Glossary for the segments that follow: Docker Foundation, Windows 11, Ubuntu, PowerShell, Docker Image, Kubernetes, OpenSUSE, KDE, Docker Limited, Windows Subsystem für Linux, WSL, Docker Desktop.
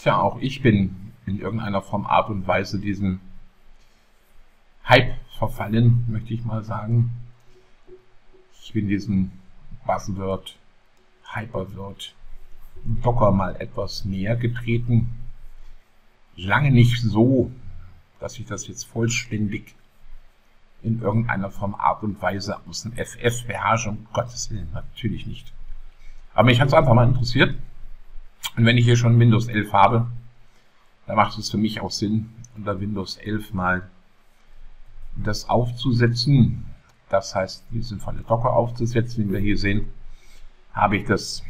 Tja, auch ich bin in irgendeiner Form, Art und Weise diesem Hype verfallen, möchte ich mal sagen. Ich bin diesem Buzzword, Hyperword, Docker mal etwas näher getreten. Lange nicht so, dass ich das jetzt vollständig in irgendeiner Form, Art und Weise aus dem FF beherrsche, um Gottes Willen, natürlich nicht. Aber mich hat es einfach mal interessiert. Und wenn ich hier schon Windows 11 habe, dann macht es für mich auch Sinn, unter Windows 11 mal das aufzusetzen. Das heißt, in diesem Fall Docker aufzusetzen, wie wir hier sehen, habe ich das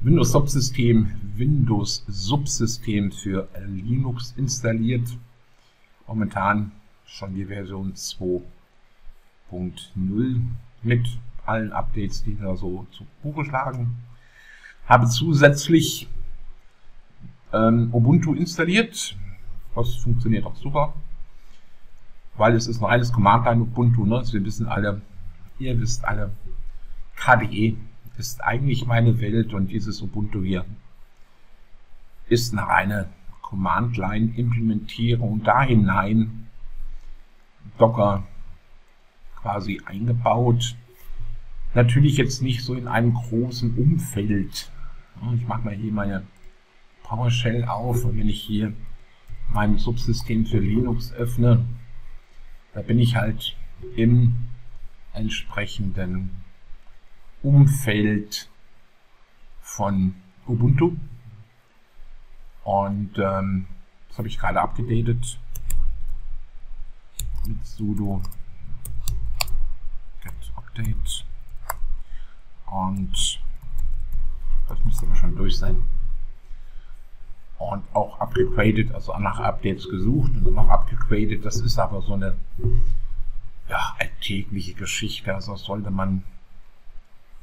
Windows Subsystem für Linux installiert. Momentan schon die Version 2.0 mit allen Updates, die da so zu Buche schlagen. Habe zusätzlich Ubuntu installiert. Das funktioniert auch super, weil es ist ein reines Command-Line Ubuntu. Ne? Also wir wissen alle, ihr wisst alle, KDE ist eigentlich meine Welt und dieses Ubuntu hier ist eine reine Command-Line-Implementierung und da hinein Docker quasi eingebaut. Natürlich jetzt nicht so in einem großen Umfeld. Ich mache mal hier meine PowerShell auf und wenn ich hier mein Subsystem für Linux öffne, da bin ich halt im entsprechenden Umfeld von Ubuntu und das habe ich gerade abgedatet mit sudo get update und das müsste aber schon durch sein und auch abgegradet, also nach Updates gesucht und dann auch abgegradet. Das ist aber so eine ja, alltägliche Geschichte, also sollte man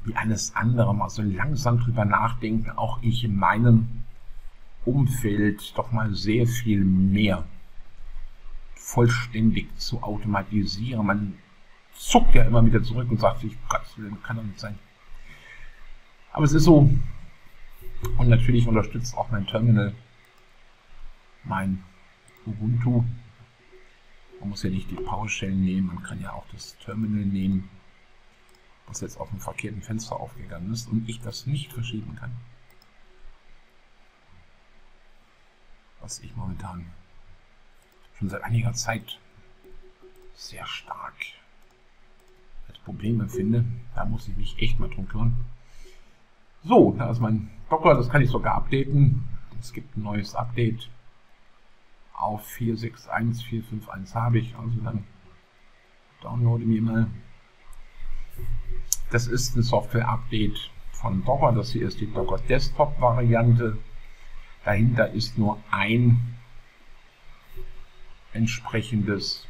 wie alles andere mal so langsam drüber nachdenken. Auch ich in meinem Umfeld doch mal sehr viel mehr vollständig zu automatisieren. Man zuckt ja immer wieder zurück und sagt sich, Gott, das kann doch nicht sein. Aber es ist so. Und natürlich unterstützt auch mein Terminal mein Ubuntu. Man muss ja nicht die PowerShell nehmen, man kann ja auch das Terminal nehmen, was jetzt auf dem verkehrten Fenster aufgegangen ist und ich das nicht verschieben kann. Was ich momentan schon seit einiger Zeit sehr stark als Problem empfinde. Da muss ich mich echt mal drum kümmern. So, da ist mein Docker, das kann ich sogar updaten. Es gibt ein neues Update auf 4.6.1.4.5.1 habe ich. Also dann downloade mir mal. Das ist ein Software-Update von Docker. Das hier ist die Docker Desktop-Variante. Dahinter ist nur ein entsprechendes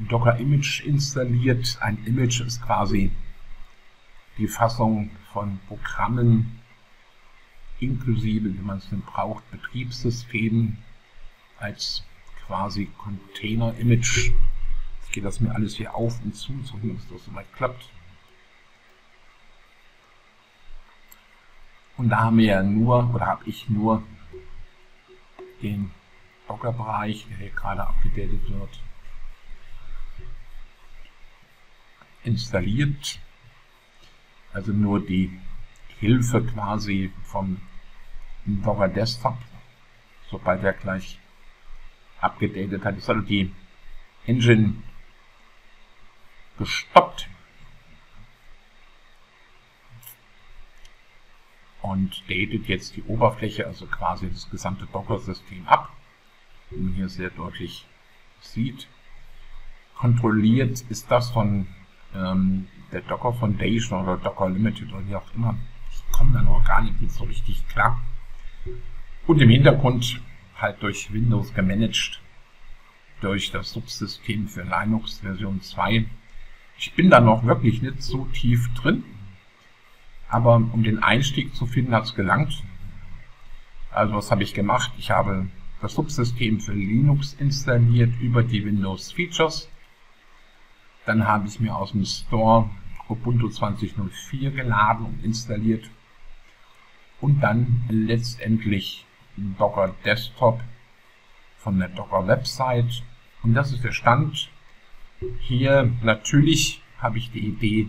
Docker Image installiert. Ein Image ist quasi die Fassung von Programmen inklusive, wie man es denn braucht, Betriebssystemen als quasi Container-Image. Jetzt geht das mir alles hier auf und zu, so dass das soweit klappt. Und da haben wir ja nur, oder habe ich nur den Docker-Bereich, der hier gerade abgedatet wird, installiert. Also nur die Hilfe quasi vom Docker Desktop, sobald er gleich abgedatet hat. Ich hatte die Engine gestoppt und datet jetzt die Oberfläche, also quasi das gesamte Docker-System ab, wie man hier sehr deutlich sieht. Kontrolliert ist das von der Docker Foundation oder Docker Limited oder wie auch immer. Ich komme da noch gar nicht mit so richtig klar. Und im Hintergrund halt durch Windows gemanagt, durch das Subsystem für Linux Version 2. Ich bin da noch wirklich nicht so tief drin, aber um den Einstieg zu finden, hat es gelangt. Also was habe ich gemacht? Ich habe das Subsystem für Linux installiert über die Windows Features. Dann habe ich mir aus dem Store Ubuntu 20.04 geladen und installiert und dann letztendlich Docker Desktop von der Docker Website. Und das ist der Stand. Hier natürlich habe ich die Idee,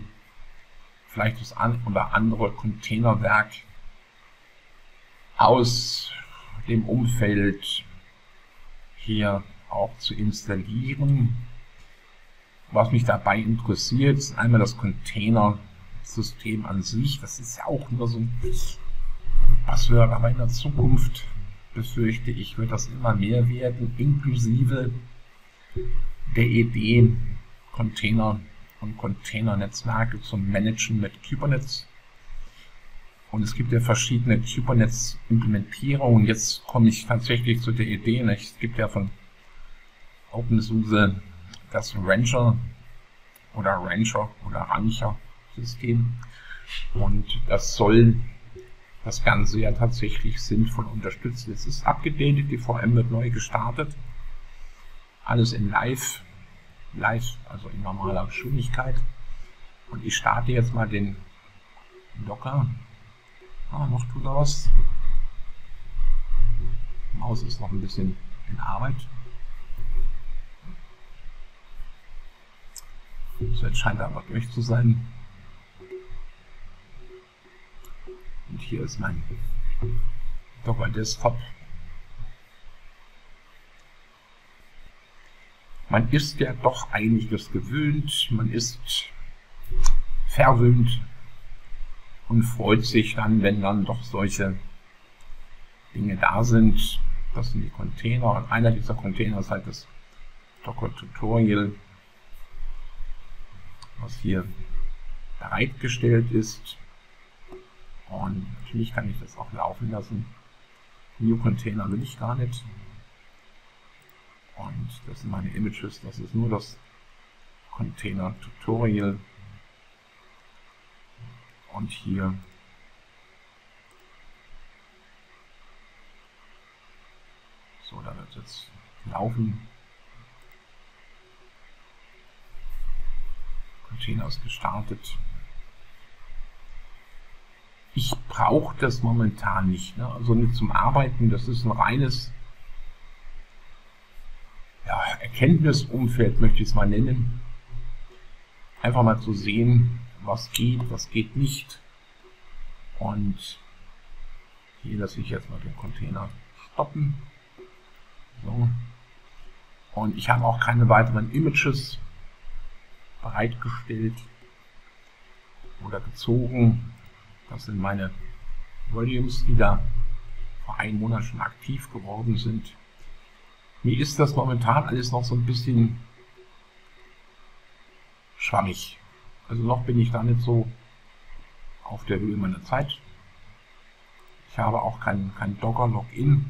vielleicht das ein oder andere Containerwerk aus dem Umfeld hier auch zu installieren. Was mich dabei interessiert, ist einmal das Containersystem an sich. Das ist ja auch nur so ein Buzzword, aber in der Zukunft befürchte ich, wird das immer mehr werden, inklusive der Idee, Container und Containernetzwerke zu managen mit Kubernetes. Und es gibt ja verschiedene Kubernetes-Implementierungen. Jetzt komme ich tatsächlich zu der Idee, ne? Es gibt ja von OpenSUSE das Rancher-System. Und das soll das Ganze ja tatsächlich sinnvoll unterstützen. Es ist abgedatet, die VM wird neu gestartet. Alles in live, also in normaler Geschwindigkeit. Und ich starte jetzt mal den Docker. Ah, noch tut er was. Die Maus ist noch ein bisschen in Arbeit. So, jetzt scheint er aber durch zu sein. Und hier ist mein Docker Desktop. Man ist ja doch einiges gewöhnt, man ist verwöhnt und freut sich dann, wenn dann doch solche Dinge da sind. Das sind die Container und einer dieser Container ist halt das Docker Tutorial, was hier bereitgestellt ist. Und natürlich kann ich das auch laufen lassen. New Container will ich gar nicht. Und das sind meine Images, das ist nur das Container-Tutorial. Und hier so, da wird es jetzt laufen. Container ist gestartet. Ich brauche das momentan nicht, ne? Also nicht zum Arbeiten, das ist ein reines Erkenntnisumfeld, möchte ich es mal nennen. Einfach mal zu sehen, was geht nicht. Und hier lasse ich jetzt mal den Container stoppen. So. Und ich habe auch keine weiteren Images bereitgestellt oder gezogen. Das sind meine Volumes, die da vor einem Monat schon aktiv geworden sind. Mir ist das momentan alles noch so ein bisschen schwammig. Also noch bin ich da nicht so auf der Höhe meiner Zeit. Ich habe auch kein Docker-Login.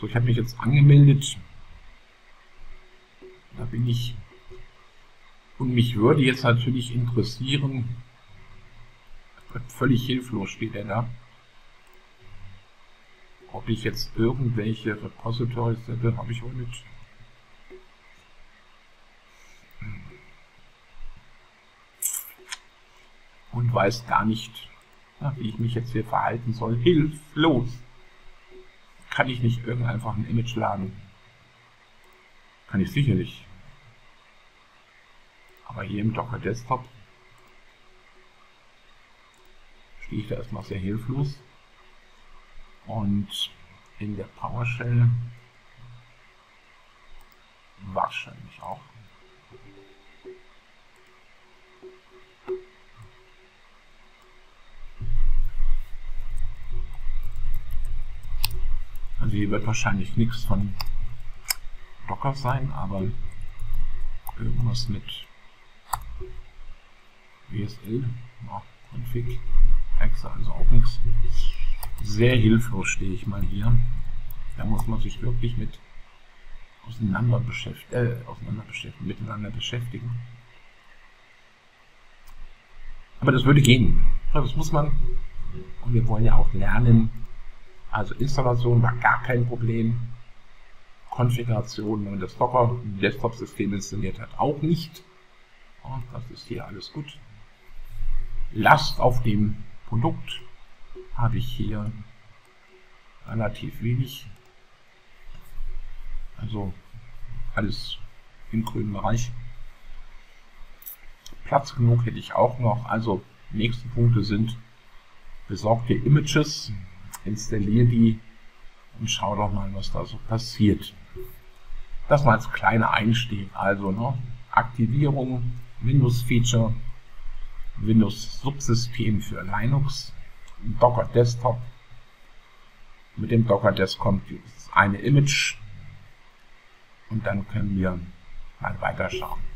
So, ich habe mich jetzt angemeldet. Da bin ich. Und mich würde jetzt natürlich interessieren, völlig hilflos steht er da, ob ich jetzt irgendwelche Repositories hätte, habe ich wohl nicht. Und weiß gar nicht, wie ich mich jetzt hier verhalten soll. Hilflos! Kann ich nicht einfach ein Image laden? Kann ich sicherlich. Aber hier im Docker Desktop stehe ich da erstmal sehr hilflos. Und in der PowerShell wahrscheinlich auch. Also hier wird wahrscheinlich nichts von Docker sein, aber irgendwas mit WSL, Config, Exe, also auch nichts. Sehr hilflos stehe ich mal hier. Da muss man sich wirklich mit miteinander beschäftigen. Aber das würde gehen. Das muss man. Und wir wollen ja auch lernen. Also Installation war gar kein Problem. Konfiguration, wenn man das Docker Desktop-System installiert hat, auch nicht. Und das ist hier alles gut. Last auf dem Produkt habe ich hier relativ wenig. Also alles im grünen Bereich. Platz genug hätte ich auch noch. Also nächste Punkte sind: besorg dir Images, installier die und schau doch mal, was da so passiert. Das mal als kleiner Einstieg. Also Aktivierung, Windows Feature, Windows Subsystem für Linux, Docker Desktop. Mit dem Docker Desktop gibt es eine Image und dann können wir mal weiterschauen.